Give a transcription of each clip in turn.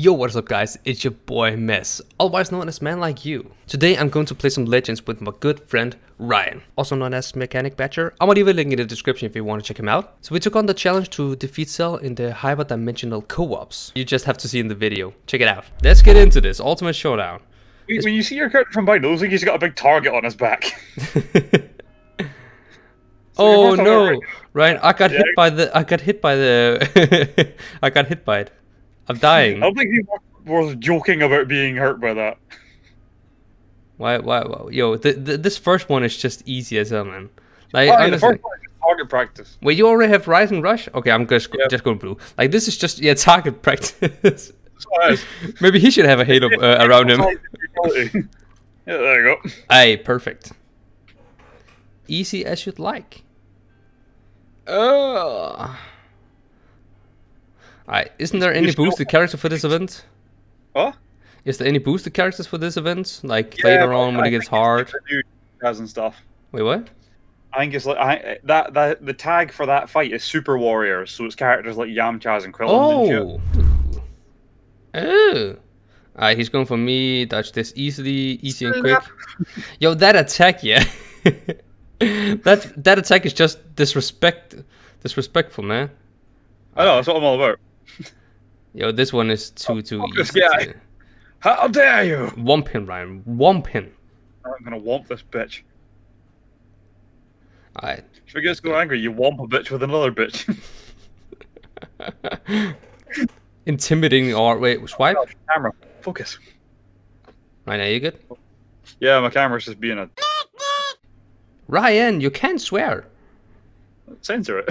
Yo, what's up guys, it's your boy Mess, otherwise known as Man Like You. Today I'm going to play some Legends with my good friend Ryan, also known as Mechanic Badger. I'll leave a link in the description if you want to check him out. So we took on the challenge to defeat Cell in the hyper-dimensional co-ops. You just have to see in the video, check it out. Let's get into this, Ultimate Showdown. When you see your character from behind, it looks like he's got a big target on his back. Oh no, Ryan, I got hit by the... I got hit by it. I'm dying. I don't think he was joking about being hurt by that. Why? Yo, this first one is just easy as hell, man. Like, honestly, the first one is target practice. Wait, you already have Rising Rush? Okay, I'm just going blue. Like, this is just, yeah, target practice. Maybe he should have a halo around him. Yeah, there you go. Aye, perfect. Easy as you'd like. Oh... Alright, isn't there any boosted character for this event? Huh? Is there any boosted characters for this event? Like later on when it gets hard? And stuff. Wait, what? I think it's like the tag for that fight is Super Warriors, so it's characters like Yamcha and Krillin. Oh. Oh. Alright, he's going for me. Dodge this easy and quick. Yo, that attack, yeah. that attack is just disrespectful, man. I know, that's what I'm all about. Yo, this one is too easy. How dare you! Womp him, Ryan. Womp him. I'm gonna womp this bitch. Alright. If you guys go angry, you womp a bitch with another bitch. Intimidating art. Wait, swipe? Oh, camera. Focus. Ryan, are you good? Yeah, my camera's just being a... Ryan, you can't swear. Censor it.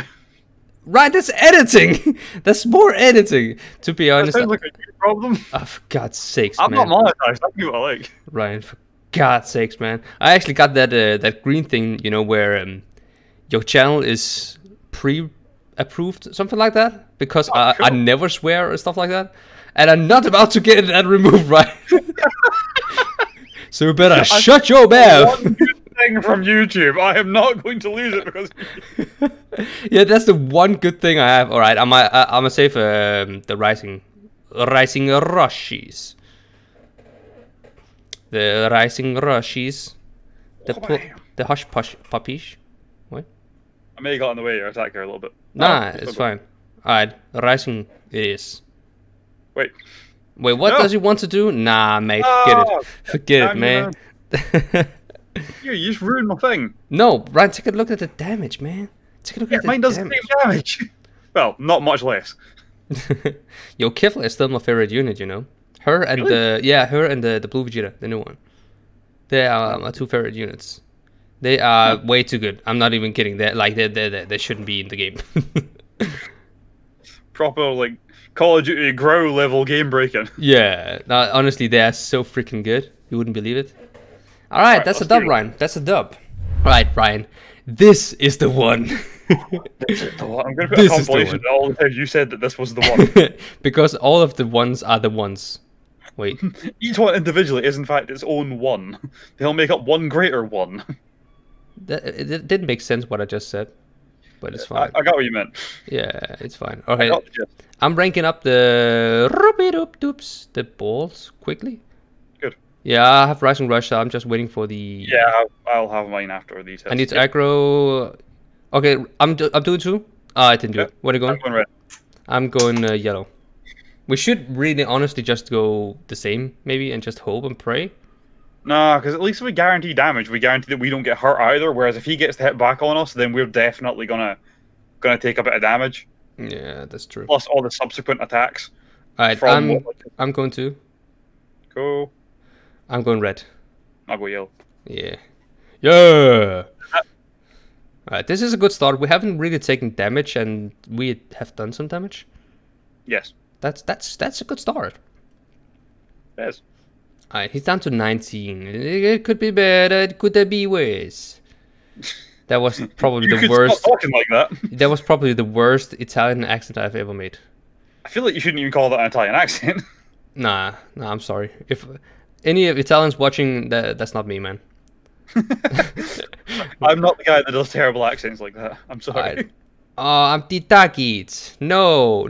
Right, that's editing. That's more editing. To be honest, that sounds like a huge problem. Oh, for God's sakes, man! I'm not monetized. I do what I like. Ryan, for God's sakes, man! I actually got that green thing, you know, where your channel is pre-approved, something like that, because I never swear or stuff like that, and I'm not about to get that removed, right? So you better shut your mouth. Thing from YouTube. I am not going to lose it because yeah, that's the one good thing I have. All right, I'm gonna save the rising rushes. The rising rushes. The hush push puppies. What? I may have got in the way of your attack there a little bit. Nah, it's fine. All right, rising it is. Wait, what does he want to do? Nah, mate, forget it, man. You just ruined my thing. No, Ryan, take a look at the damage, man. Take a look at the damage. Mine doesn't take damage. Well, not much less. Yo, Kiffle is still my favorite unit, you know. Her and the Blue Vegeta, the new one. They are my two favorite units. They are way too good. I'm not even kidding. They shouldn't be in the game. Proper like Call of Duty grow level game breaking. Yeah, honestly, they are so freaking good. You wouldn't believe it. Alright, that's a dub, Ryan. That's a dub. Alright, Ryan. This is the one. This is the one. I'm going to put a compilation of all the times you said that this was the one. Because all of the ones are the ones. Wait. Each one individually is, in fact, its own one. They'll make up one greater one. It didn't make sense what I just said. But it's fine. I got what you meant. Yeah, it's fine. Alright. I'm ranking up the balls quickly. Yeah, I have Rising Rush, so I'm just waiting for the... Yeah, I'll have mine after these tests. I need to aggro... Okay, I'm doing two. I didn't do it. Where are you going? I'm going red. I'm going yellow. We should really honestly just go the same, maybe, and just hope and pray. Nah, because at least if we guarantee damage, we guarantee that we don't get hurt either, whereas if he gets the hit back on us, then we're definitely gonna take a bit of damage. Yeah, that's true. Plus all the subsequent attacks. Alright, I'm going two. Cool. I'm going red. I'll go yellow. Yeah. Yeah! Alright, this is a good start. We haven't really taken damage, and we have done some damage. Yes. That's a good start. Yes. Alright, he's down to 19. It could be better. It could be worse. That was probably the worst. Stop talking like that. That was probably the worst Italian accent I've ever made. I feel like you shouldn't even call that an Italian accent. Nah, I'm sorry. If... any of Italians watching, that's not me, man. I'm not the guy that does terrible accents like that. I'm sorry. Right. Oh, I'm Titakit. No.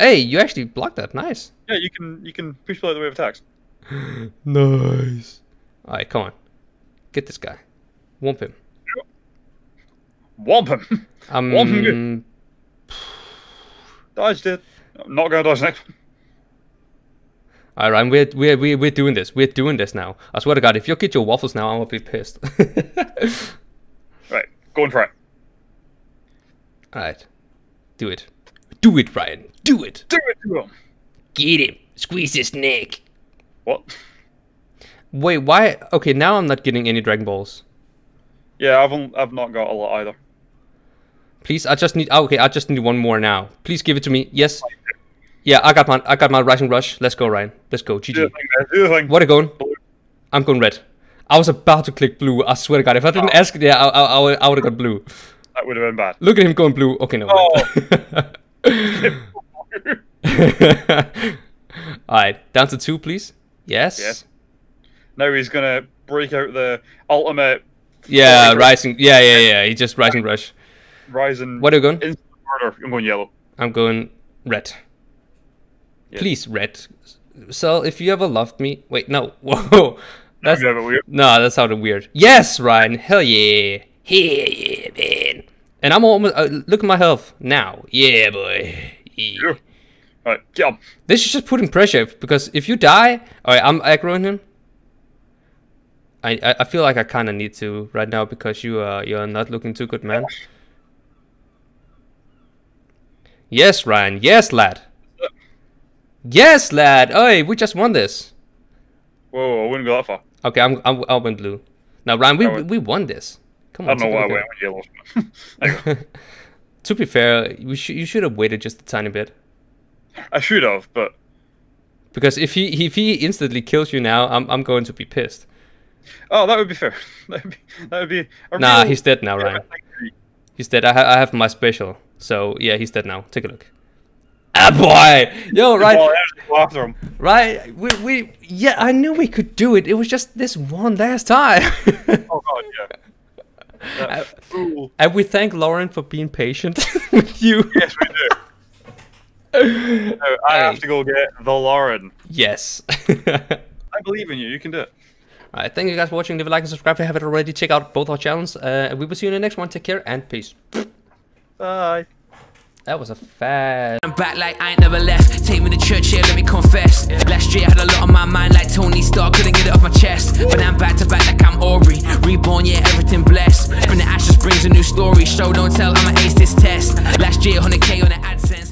Hey, you actually blocked that. Nice. Yeah, you can push below the wave attacks. Nice. All right, come on. Get this guy. Womp him. Womp him. Womp him good. Dodged it. I'm not going to dodge next one. All right, Ryan, we're doing this. We're doing this now. I swear to God, if you get your waffles now, I'm going to be pissed. Right, go and try it. All right. Do it. Do it, Ryan. Do it. Do it to him. Get him. Squeeze his neck. What? Wait, why? Okay, now I'm not getting any Dragon Balls. Yeah, I've not got a lot either. Please, I just need. Oh, okay, I just need one more now. Please give it to me. Yes. Yeah, I got my Rising Rush. Let's go, Ryan. Let's go. GG. Do the thing, man. Do the thing. What are you going? Blue. I'm going red. I was about to click blue. I swear to God, if I didn't ask, yeah, I would have got blue. That would have been bad. Look at him going blue. Okay, no. Oh. Alright, down to 2, please. Yes. Yes. Now he's gonna break out the ultimate. Yeah, rising. Yeah, yeah, yeah. He just rising rush. Rising. What are you going? Instant murder. I'm going yellow. I'm going red. Yes. Please, red. So, if you ever loved me, wait, no. Whoa. That's weird. No, that sounded weird. Yes, Ryan. Hell yeah. Hell yeah, man. And I'm almost look at my health now. Yeah, boy. Yeah. Yeah. All right, get up. This is just putting pressure because if you die, all right, I'm aggroing him. I feel like I kind of need to right now because you're not looking too good, man. Yes, Ryan. Yes, lad. Yes, lad. Oi, we just won this. Whoa, I wouldn't go that far. Okay, I went blue. Now, Ryan, we won this. Come on, I don't know why I went yellow. There you go. To be fair, you should have waited just a tiny bit. I should have, but because if he instantly kills you now, I'm going to be pissed. Oh, that would be fair. That would be. Nah, he's dead now, Ryan. He's dead. I have my special, so yeah, he's dead now. Take a look. Ah, boy! Yo, Ryan. Right, right? We yeah, I knew we could do it. It was just this one last time. Oh God, yeah. And we thank Lauren for being patient with you. Yes, we do. No, I have to go get the Lauren. Yes. I believe in you. You can do it. All right. Thank you guys for watching. Leave a like and subscribe if you haven't already. Check out both our channels. We will see you in the next one. Take care and peace. Bye. That was a fad. I'm back like I ain't never left. Take me to church here, let me confess. Last year I had a lot on my mind like Tony Stark. Couldn't get it off my chest. But now I'm back to back like I'm Ori. Reborn, yeah, everything blessed. From the ashes brings a new story. Show don't tell, I'ma ace this test. Last year, 100K on the AdSense.